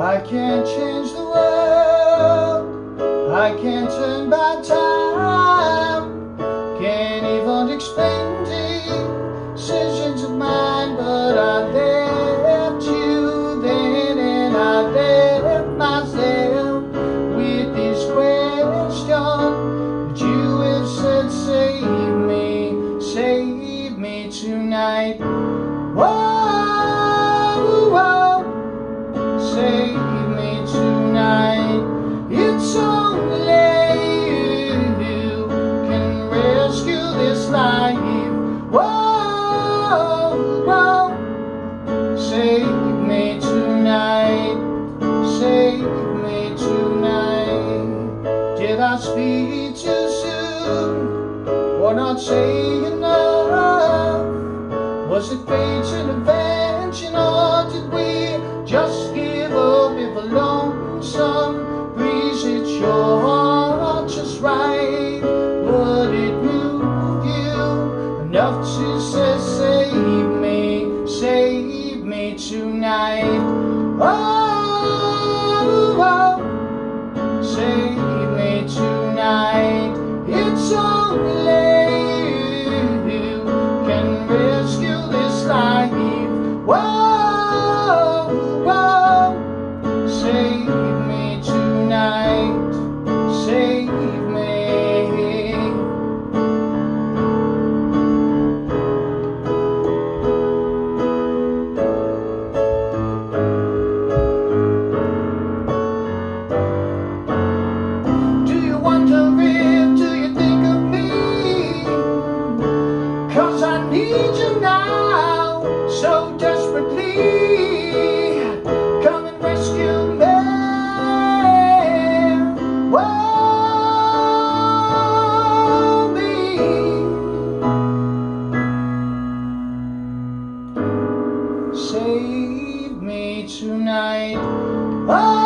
I can't change the world, I can't turn back time, can't even explain the decisions of mine, but I left you then and I left myself with this question. Would you have said save me tonight? Whoa, whoa. Save me tonight. It's only you can rescue this life. Whoa, whoa. Save me tonight. Save me tonight. Did I speak too soon or not say enough? Was it fate's intervention or did we just give? If a lonesome breeze hits your heart just right, would it move you enough to say, save me tonight? Oh, oh, save me tonight. It's only you can rescue this life. Whoa. Save me tonight, save me. Do you wonder if, do you think of me? 'Cause I need you now, so desperately. Save me tonight. Oh.